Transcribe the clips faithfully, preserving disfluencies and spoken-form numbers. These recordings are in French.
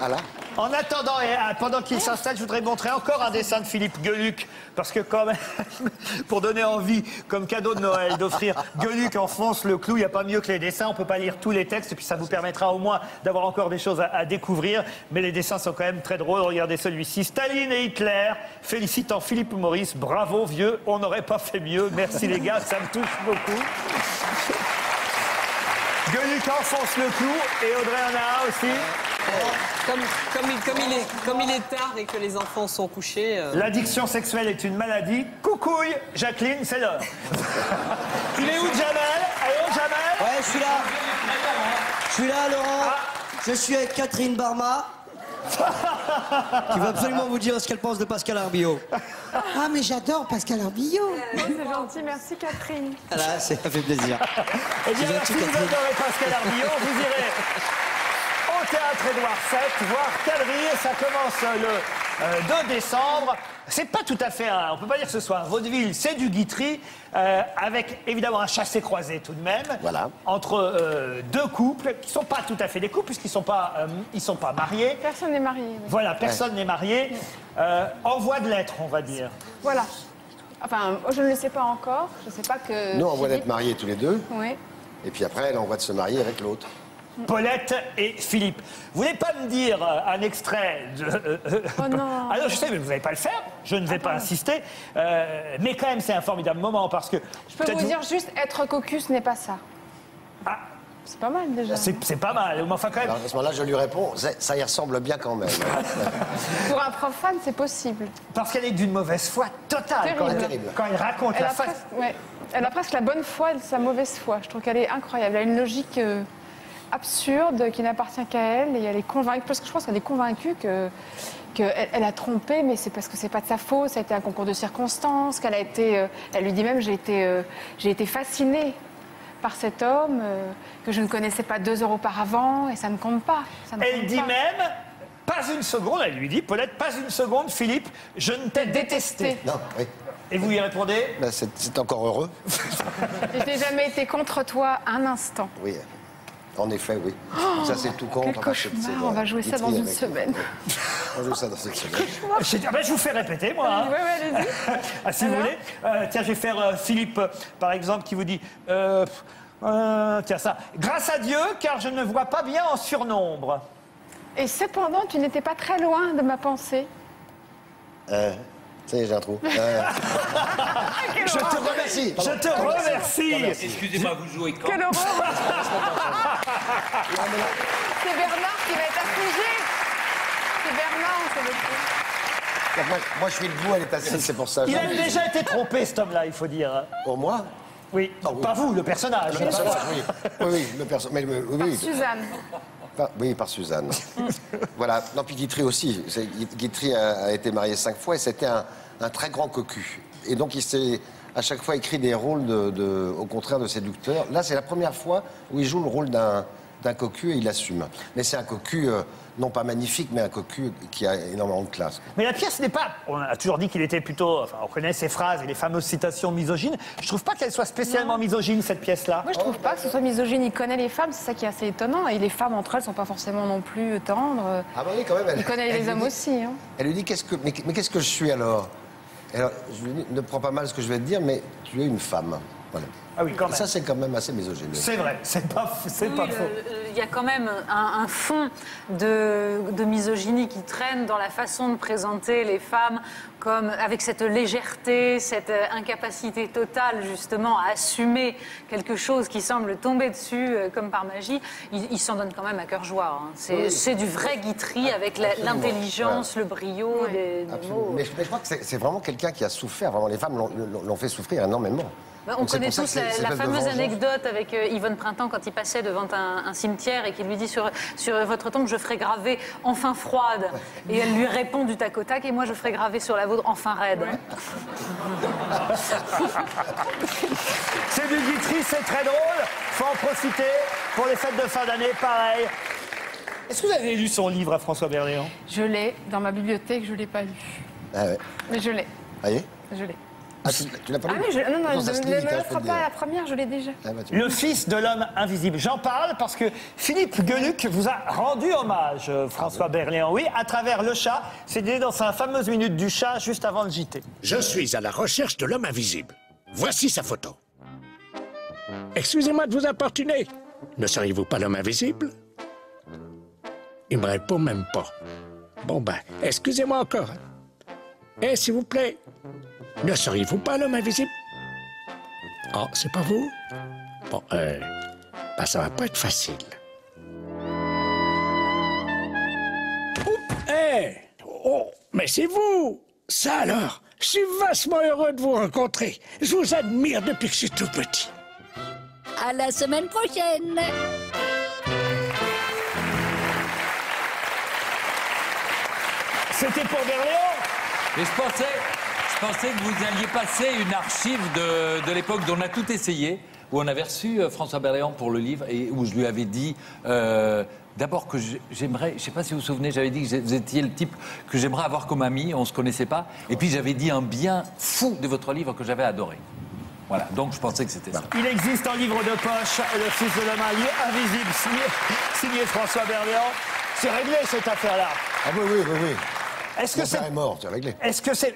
Ah là. En attendant, et pendant qu'il s'installe, je voudrais montrer encore un dessin de Philippe Geluck. Parce que quand même, pour donner envie, comme cadeau de Noël, d'offrir Geluck enfonce le clou, il n'y a pas mieux que les dessins. On ne peut pas lire tous les textes, puis ça vous permettra au moins d'avoir encore des choses à, à découvrir. Mais les dessins sont quand même très drôles. Regardez celui-ci, Staline et Hitler, félicitant Philippe Maurice. Bravo vieux, on n'aurait pas fait mieux. Merci les gars, ça me touche beaucoup. Geluck enfonce le clou et Audrey en a aussi. Comme, comme, il, comme, il est, comme il est tard et que les enfants sont couchés... Euh... L'addiction sexuelle est une maladie. Coucouille, Jacqueline, c'est l'heure. Il est où, Jamel? Allô, Jamel? Ouais, je suis là. Je suis là, Laurent. Ah. Je suis avec Catherine Barma, qui va absolument vous dire ce qu'elle pense de Pascale Arbillot. Ah, mais j'adore Pascale Arbillot. Euh, c'est gentil, merci Catherine. Ah là, ça fait plaisir. Eh bien, merci, vous adorez Pascale Arbillot, vous irez au Théâtre Édouard sept, voir Quadrille, ça commence le euh, deux décembre. C'est pas tout à fait, un, on peut pas dire que ce soit un vaudeville, c'est du Guitry, euh, avec évidemment un chassé-croisé tout de même, voilà. Entre euh, deux couples qui sont pas tout à fait des couples puisqu'ils sont pas, euh, ils sont pas mariés. Personne n'est marié. Oui. Voilà, personne ouais. n'est marié. Euh, en voie de l'être, on va dire. Voilà. Enfin, je ne le sais pas encore. Je sais pas que. Nous, on Philippe... voit d'être mariés tous les deux. Oui. Et puis après, elle, on voit de se marier avec l'autre. Paulette et Philippe. Vous voulez pas me dire un extrait de... Oh non. Alors, je sais, mais vous n'allez pas le faire. Je ne vais Attends. pas insister. Euh, mais quand même, c'est un formidable moment parce que... Je peux vous dire vous... juste, être cocu, ce n'est pas ça. Ah. C'est pas mal, déjà. C'est pas mal. Mais enfin, quand même... Alors, à ce moment-là, je lui réponds, ça y ressemble bien quand même. Pour un profane, c'est possible. Parce qu'elle est d'une mauvaise foi totale. Quand elle, quand elle raconte elle la face... Presque... Ouais. Elle a presque la bonne foi de sa mauvaise foi. Je trouve qu'elle est incroyable. Elle a une logique... Euh... absurde, qui n'appartient qu'à elle, et elle est convaincue, parce que je pense qu'elle est convaincue que qu'elle elle a trompé, mais c'est parce que c'est pas de sa faute, ça a été un concours de circonstances, qu'elle a été, euh, elle lui dit même, j'ai été, euh, j'ai été fascinée par cet homme euh, que je ne connaissais pas deux heures auparavant, et ça ne compte pas. Ça ne elle compte dit pas. Même, pas une seconde, elle lui dit, Paulette, pas une seconde, Philippe, je ne t'ai détesté. détesté. Non, oui. Et vous y répondez ben, c'est encore heureux. Je n'ai jamais été contre toi un instant. Oui. En effet, oui. Oh, ça, c'est tout contre. On va jouer ça dans une semaine. On joue ça dans une semaine. Je vous fais répéter, moi. Hein. Oui, oui, allez-y. Ah, si Alors. vous voulez. Euh, tiens, je vais faire euh, Philippe, par exemple, qui vous dit... Euh, euh, tiens, ça. Grâce à Dieu, car je ne vois pas bien en surnombre. Et cependant, tu n'étais pas très loin de ma pensée. Euh... Ça y est, j'ai un trou. Euh... je te remercie. Pardon. Je te remercie. Excusez-moi, vous jouez quand? Quelle horreur. C'est Bernard qui va être affligé. C'est Bernard, c'est le coup. Moi, moi, je suis debout, elle est assise, c'est pour ça. Il a déjà été trompé, cet homme-là, il faut dire. Pour moi? Oui. Non, oui. Pas vous, le personnage. Le personnage, oui. Oui, oui, le personnage. Oui, oui. Suzanne. Par, oui, par Suzanne. Voilà. Non, puis Guitry aussi. Guitry a, a été marié cinq fois et c'était un, un très grand cocu. Et donc, il s'est à chaque fois écrit des rôles, de, de, au contraire, de séducteur. Là, c'est la première fois où il joue le rôle d'un d'un cocu et il assume. Mais c'est un cocu... Euh, non pas magnifique, mais un cocu qui a énormément de classe. Mais la pièce n'est pas... On a toujours dit qu'il était plutôt... Enfin, on connaît ses phrases et les fameuses citations misogynes. Je trouve pas qu'elle soit spécialement non. misogyne, cette pièce-là. Moi, je trouve oh, pas ouais. que ce soit misogyne. Il connaît les femmes, c'est ça qui est assez étonnant. Et les femmes, entre elles, sont pas forcément non plus tendres. Ah bah oui, quand même. Elle, il connaît elle les hommes dit, aussi. Hein. Elle lui dit, qu'est-ce que, mais, mais qu'est-ce que je suis, alors? Alors, je lui dis, ne prends pas mal ce que je vais te dire, mais tu es une femme. Voilà. Ah oui, quand même. Ça, c'est quand même assez misogyne. C'est vrai, c'est pas, oui, pas faux. Il y a quand même un, un fond de, de misogynie qui traîne dans la façon de présenter les femmes, comme avec cette légèreté, cette incapacité totale, justement, à assumer quelque chose qui semble tomber dessus, comme par magie. Il, il s'en donne quand même à cœur joie. Hein. C'est oui. du vrai Guitry, avec l'intelligence, ouais. le brio oui. des, des mots. Mais, mais je crois que c'est vraiment quelqu'un qui a souffert. Vraiment, les femmes l'ont fait souffrir énormément. On donc connaît tous la, la fameuse anecdote avec euh, Yvonne Printemps quand il passait devant un, un cimetière et qu'il lui dit sur, sur votre tombe je ferai graver enfin froide ouais. et elle lui répond du tac au tac et moi je ferai graver sur la vôtre enfin raide. Ouais. C'est du Guitry, c'est très drôle, faut en profiter pour les fêtes de fin d'année, pareil. Est-ce que vous avez lu son livre à François Berléand? Je l'ai, dans ma bibliothèque je ne l'ai pas lu. Ah ouais. Mais je l'ai. Ah oui. Je l'ai. Ah, tu, tu l'as pas lu? Ah oui, je, non, non, non, je ne me l'offre pas la première, je l'ai déjà. Ah, bah, Le Fils de l'homme invisible. J'en parle parce que Philippe Geluck vous a rendu hommage, François ah, oui. Berléand, oui, à travers Le Chat. C'était dans sa fameuse minute du chat, juste avant le J T. Je suis à la recherche de l'homme invisible. Voici sa photo. Excusez-moi de vous importuner. Ne seriez-vous pas l'homme invisible? Il me répond même pas. Bon ben, excusez-moi encore. Eh, s'il vous plaît, ne seriez-vous pas l'homme invisible? Ah, oh, c'est pas vous? Bon, euh, ben ça va pas être facile. Oups, eh! Oh, mais c'est vous! Ça alors! Je suis vachement heureux de vous rencontrer. Je vous admire depuis que je suis tout petit. À la semaine prochaine! C'était pour Berléand. Et je pensais, je pensais que vous alliez passer une archive de, de l'époque dont on a tout essayé, où on avait reçu François Berléand pour le livre et où je lui avais dit... Euh, D'abord que j'aimerais, je ne sais pas si vous vous souvenez, j'avais dit que vous étiez le type que j'aimerais avoir comme ami, on ne se connaissait pas. Et puis j'avais dit un bien fou de votre livre que j'avais adoré. Voilà, donc je pensais que c'était ça. Il existe un livre de poche, Le Fils de l'homme invisible, signé, signé François Berléand. C'est réglé cette affaire-là. Ah oui, oui, oui, oui. Est-ce que c'est mort, c'est réglé. Est-ce que c'est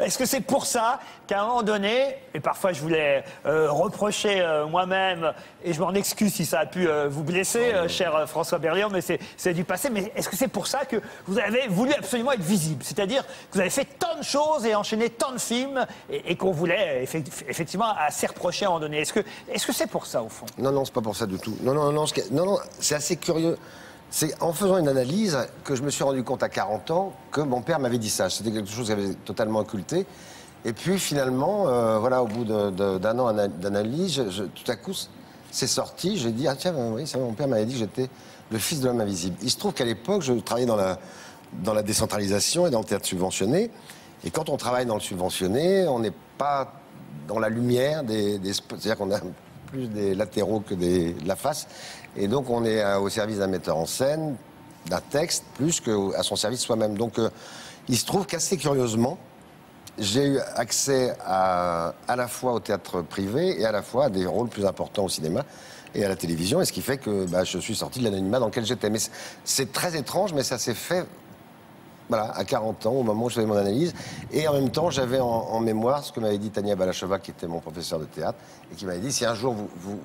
est-ce que c'est pour ça qu'à un moment donné, et parfois je voulais euh, reprocher euh, moi-même, et je m'en excuse si ça a pu euh, vous blesser, euh, cher euh, François Berléand, mais c'est du passé. Mais est-ce que c'est pour ça que vous avez voulu absolument être visible, c'est-à-dire que vous avez fait tant de choses et enchaîné tant de films, et, et qu'on voulait effectivement assez reprocher à un moment donné. Est-ce que est-ce que c'est pour ça au fond? Non, non, c'est pas pour ça du tout. Non, non, non, non, non, c'est assez curieux. C'est en faisant une analyse que je me suis rendu compte à quarante ans que mon père m'avait dit ça. C'était quelque chose qui avait totalement occulté. Et puis finalement, euh, voilà, au bout d'un an d'analyse, je, je, tout à coup, c'est sorti. J'ai dit, ah tiens, oui, ça, mon père m'avait dit que j'étais le fils de l'homme invisible. Il se trouve qu'à l'époque, je travaillais dans la, dans la décentralisation et dans le théâtre subventionné. Et quand on travaille dans le subventionné, on n'est pas dans la lumière des... des c'est-à-dire qu'on a... plus des latéraux que des, de la face. Et donc, on est euh, au service d'un metteur en scène, d'un texte, plus qu'à son service soi-même. Donc, euh, il se trouve qu'assez curieusement, j'ai eu accès à, à la fois au théâtre privé et à la fois à des rôles plus importants au cinéma et à la télévision. Et ce qui fait que bah, je suis sorti de l'anonymat dans lequel j'étais. Mais c'est très étrange, mais ça s'est fait... Voilà, à quarante ans, au moment où je faisais mon analyse. Et en même temps, j'avais en, en mémoire ce que m'avait dit Tania Balacheva, qui était mon professeur de théâtre, et qui m'avait dit, si un jour vous, vous,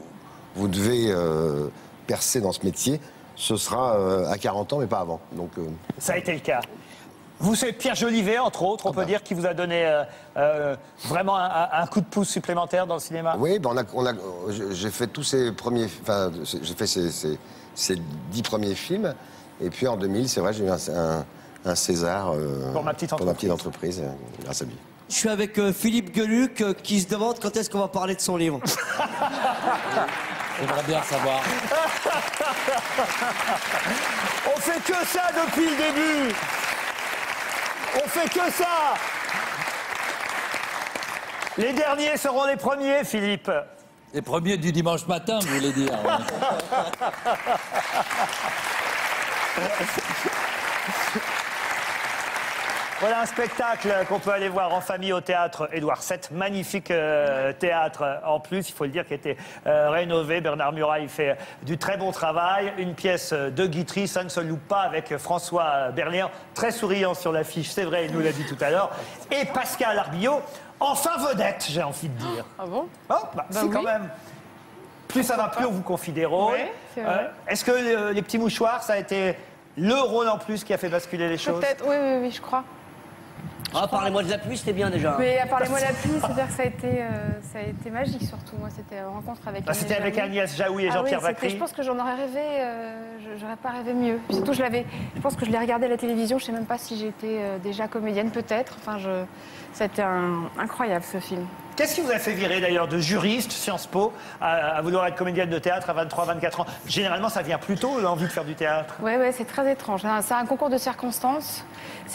vous devez euh, percer dans ce métier, ce sera euh, à quarante ans, mais pas avant. Donc, euh... ça a été le cas. Vous, c'est Pierre Jolivet, entre autres, on ah peut bah. dire, qui vous a donné euh, euh, vraiment un, un coup de pouce supplémentaire dans le cinéma. Oui, ben on a, on a, j'ai fait tous ces premiers... Enfin, j'ai fait ces, ces, ces dix premiers films. Et puis en deux mille, c'est vrai, j'ai eu un... un Un César euh, pour ma petite entreprise, ma petite entreprise euh, grâce à lui. Je suis avec euh, Philippe Geluck euh, qui se demande quand est-ce qu'on va parler de son livre. On va bien savoir. On fait que ça depuis le début. On fait que ça. Les derniers seront les premiers, Philippe. Les premiers du dimanche matin, vous voulez dire. Voilà un spectacle qu'on peut aller voir en famille au Théâtre Édouard sept. Magnifique euh, théâtre en plus, il faut le dire, qui a été euh, rénové. Bernard Murat, il fait du très bon travail. Une pièce de Guitry, ça ne se loupe pas, avec François Berléand, très souriant sur l'affiche, c'est vrai, il nous l'a dit tout à l'heure. Et Pascale Arbillot, enfin vedette, j'ai envie de dire. Ah bon? Oh, bah, ben si, oui. Quand même. Plus ça va, plus on vous confie des rôles. Ouais, c'est vrai. Euh, Est-ce que euh, les petits mouchoirs, ça a été le rôle en plus qui a fait basculer les choses? Peut-être, oui, oui, oui, je crois. Ah, parlez-moi de la pluie, c'était bien déjà. Mais à parlez-moi de la pluie, c'est-à-dire que ça a, été, euh, ça a été magique surtout. Moi, c'était une rencontre avec. Ah, c'était avec Agnès Jaoui et ah, Jean-Pierre Bacry. Je pense que j'en aurais rêvé, euh, j'aurais pas rêvé mieux. Puis surtout, je l'avais. Je pense que je l'ai regardé à la télévision. Je sais même pas si j'étais euh, déjà comédienne, peut-être. Enfin, je. C'était un... incroyable ce film. Qu'est-ce qui vous a fait virer d'ailleurs de juriste, Sciences Po, à, à vouloir être comédienne de théâtre à vingt-trois vingt-quatre ans? Généralement, ça vient plus tôt, l'envie de faire du théâtre. Oui, ouais, c'est très étrange. C'est un concours de circonstances.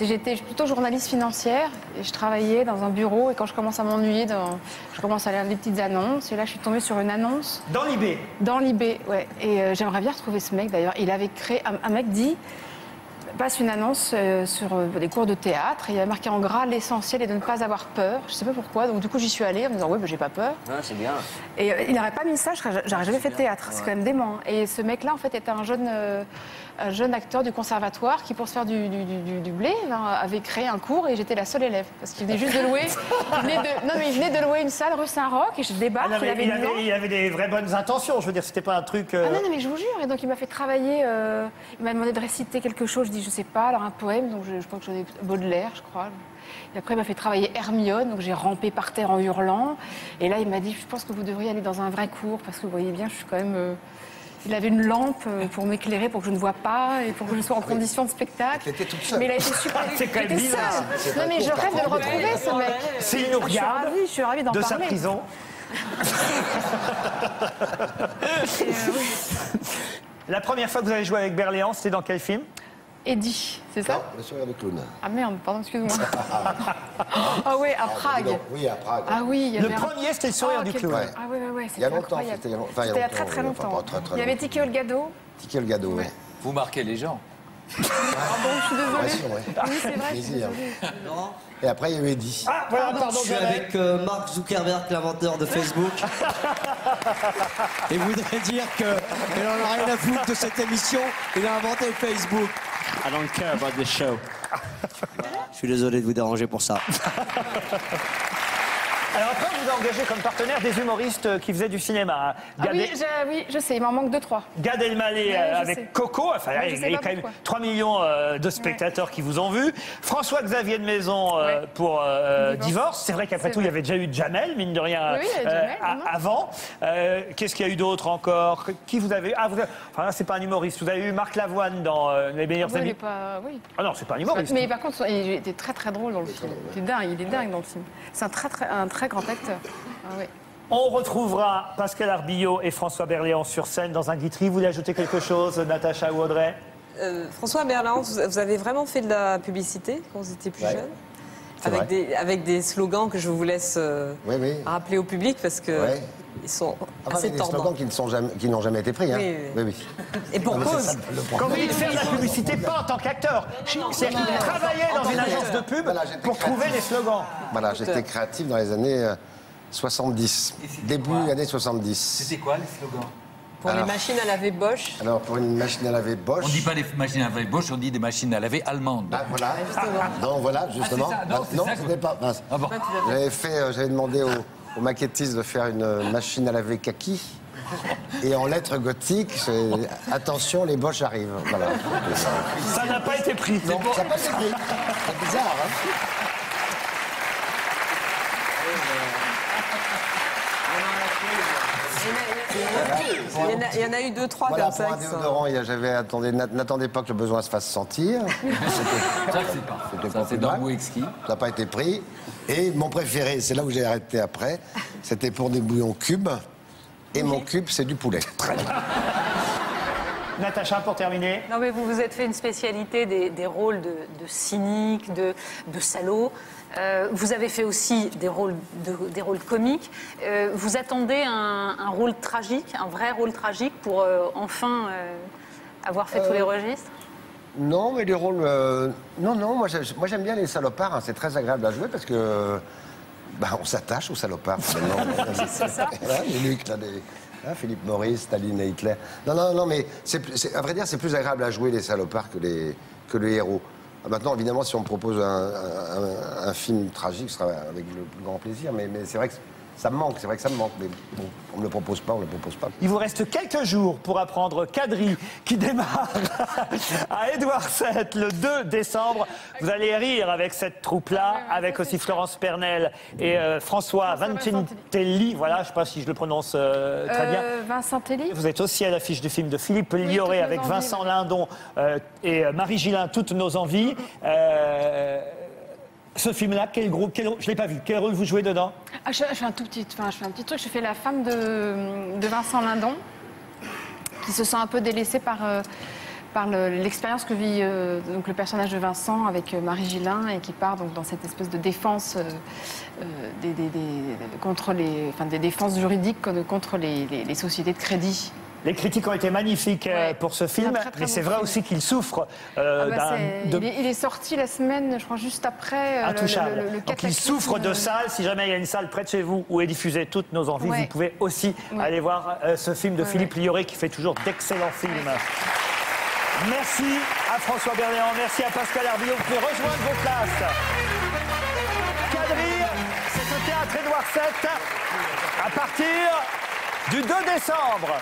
J'étais plutôt journaliste financière et je travaillais dans un bureau. Et quand je commence à m'ennuyer, dans... je commence à lire des petites annonces. Et là, je suis tombée sur une annonce. Dans l'I B? Dans l'I B, ouais. Et euh, j'aimerais bien retrouver ce mec d'ailleurs. Il avait créé. Un, un mec dit. passe une annonce euh, sur euh, des cours de théâtre, et il y a marqué en gras l'essentiel est de ne pas avoir peur. Je sais pas pourquoi, donc du coup j'y suis allée en me disant oui, mais j'ai pas peur. Ah, c'est bien. Et euh, il n'aurait pas mis ça, j'aurais jamais fait de théâtre, ouais. C'est quand même dément. Et ce mec-là, en fait, était un jeune, euh, un jeune acteur du conservatoire qui, pour se faire du, du, du, du blé, hein, avait créé un cours, et j'étais la seule élève, parce qu'il venait juste de louer. Il venait de, non, mais il venait de louer une salle rue Saint-Roch, et je débarque. Ah, non, il, avait il, avait, il avait des vraies bonnes intentions, je veux dire, c'était pas un truc. Euh... Ah non, non, mais je vous jure, et donc il m'a fait travailler, euh, il m'a demandé de réciter quelque chose, je dis je sais pas, alors un poème, donc je, je pense que j'en ai Baudelaire, je crois. Et après, il m'a fait travailler Hermione, donc j'ai rampé par terre en hurlant. Et là, il m'a dit, je pense que vous devriez aller dans un vrai cours, parce que vous voyez bien, je suis quand même... Euh... Il avait une lampe pour m'éclairer, pour que je ne vois pas et pour que je sois en condition de spectacle. Était toute seule. Mais il a été super. C'est quand même bizarre. Non, mais je rêve de le retrouver, ce mec. S'il nous regarde, je suis ravie d'en parler. De sa prison. La première fois que vous avez joué avec Berléand, c'était dans quel film ? Eddie, c'est ça ? Le sourire de clown. Ah merde, pardon, excuse-moi. Ah oui, à Prague. Oui, à Prague. Ah oui, il y avait. Le premier, c'était le sourire du clown. Ah oui, oui, oui. Il y a longtemps, c'était il y a très très longtemps. Il y avait Tiki Holgado. Tiki Holgado, oui. Vous marquez les gens. Ah bon, je suis désolée. Oui, c'est vrai. Non. Et après, il y a eu Eddie. Ah, voilà, pardon, je suis avec euh, Mark Zuckerberg, l'inventeur de Facebook. Et vous voudrez dire qu'il n'en a rien à foutre de cette émission. Il a inventé Facebook. I don't care about this show. Je suis désolé de vous déranger pour ça. Alors après, vous avez engagé comme partenaire des humoristes qui faisaient du cinéma. Ah oui, je, oui, je sais, il m'en manque deux, trois. Gad Elmaleh avec sais. Coco, enfin, ouais, il y a quand même trois millions euh, de spectateurs ouais. qui vous ont vu. François-Xavier de Maison euh, ouais. pour euh, Divorce. Divorce. C'est vrai qu'après tout, vrai. il y avait déjà eu Jamel, mine de rien, oui, oui, euh, Jamel, avant. Euh, Qu'est-ce qu'il y a eu d'autre encore? Qui vous avez... Ah, vous avez... Enfin, là, c'est pas un humoriste. Vous avez eu Marc Lavoine dans euh, Les Meilleurs Amis. Pas... Oui. Ah non, c'est pas un humoriste. Mais par contre, il était très, très drôle dans le film. Il est dingue, il est dingue dans le film. C'est un très, très... Un très grand acteur. Ah oui. On retrouvera Pascale Arbillot et François Berléand sur scène dans un Guitry. Vous voulez ajouter quelque chose, Natacha ou Audrey? euh, François Berléand, vous avez vraiment fait de la publicité quand vous étiez plus ouais. jeune, avec des, avec des slogans que je vous laisse euh, oui, oui. rappeler au public parce que ouais. ils sont ah, assez tordants. Des slogans qui ne sont jamais, qui n'ont jamais été pris. Hein. Oui, oui. oui, oui. Et pour cause. Quand vous dites faire de la publicité, pas en tant qu'acteur, c'est qu'il travaillait dans une agence de pub voilà, pour trouver les slogans. Voilà, j'étais créatif dans les années soixante-dix, début années soixante-dix. C'était quoi les slogans? Pour alors, les machines à laver Bosch. Alors, pour une machine à laver Bosch... On ne dit pas les machines à laver Bosch, on dit des machines à laver allemandes. Ah, voilà. Ah, non, voilà, justement. Ah, non, non, non ce n'est pas... Ben, ah bon. J'avais fait, j'avais demandé au, au maquettiste de faire une machine à laver kaki. Et en lettres gothiques, attention, les Bosch arrivent. Voilà. Ça n'a pas été pris. Non, bon. Ça n'a pas été pris. C'est bizarre, hein. Il y en a, il y en a eu deux, trois voilà, comme ça. Pour un déodorant, n'attendez pas que le besoin se fasse sentir. Ça, c'est dans Wix Ski. Ça n'a pas été pris. Et mon préféré, c'est là où j'ai arrêté après, c'était pour des bouillons cubes. Et oui. mon cube, c'est du poulet. Très bien. Natacha, pour terminer. Non, mais vous vous êtes fait une spécialité des, des rôles de, de cynique, de, de salaud. Euh, vous avez fait aussi des rôles, de, des rôles comiques. Euh, vous attendez un, un rôle tragique, un vrai rôle tragique pour euh, enfin euh, avoir fait euh, tous les registres? Non, mais les rôles... Euh, non, non, moi j'aime bien les salopards. Hein, c'est très agréable à jouer parce que... Bah, on s'attache aux salopards. C'est ça. Les Luc, là, des... Hein, Philippe Maurice, Staline et Hitler. Non, non, non, mais c'est, à vrai dire, c'est plus agréable à jouer les salopards que les, que les héros. Maintenant, évidemment, si on me propose un, un, un film tragique, ce sera avec le plus grand plaisir. Mais, mais c'est vrai que ça me manque, c'est vrai que ça me manque. Mais bon, on ne le propose pas, on ne le propose pas. Il vous reste quelques jours pour apprendre Quadrille, qui démarre à Édouard sept le deux décembre. Vous allez rire avec cette troupe-là, avec aussi Florence Pernel et euh, François Vincentelli. Voilà, je ne sais pas si je le prononce euh, très bien. Euh, Vincentelli. Vous êtes aussi à l'affiche du film de Philippe Lioret oui, avec envies, Vincent Lindon euh, et Marie Gillain, Toutes nos envies. Euh, Ce film-là, quel groupe, quel, je ne l'ai pas vu, quel rôle vous jouez dedans? Ah, je, je fais un tout petit, enfin, je fais un petit truc, je fais la femme de, de Vincent Lindon, qui se sent un peu délaissée par, euh, par l'expérience le, que vit euh, donc, le personnage de Vincent avec euh, Marie Gillain, et qui part donc, dans cette espèce de défense euh, euh, des, des, des, contre les, enfin, des défenses juridiques contre les, les, les sociétés de crédit. Les critiques ont été magnifiques ouais. pour ce film, très, très mais bon c'est vrai film. aussi qu'il souffre. Euh, ah bah d'un, de... il, est, il est sorti la semaine, je crois, juste après. Euh, Intouchable. Le, le, le, le Donc il souffre de salles. Si jamais il y a une salle près de chez vous où est diffusée Toutes nos envies, ouais. vous pouvez aussi ouais. aller voir euh, ce film de ouais, Philippe ouais. Lioret qui fait toujours d'excellents films. Ouais. Merci à François Berléand, merci à Pascale Arbillot. Vous pouvez rejoindre vos places. Quadrille, c'est au Théâtre Édouard sept à partir du deux décembre.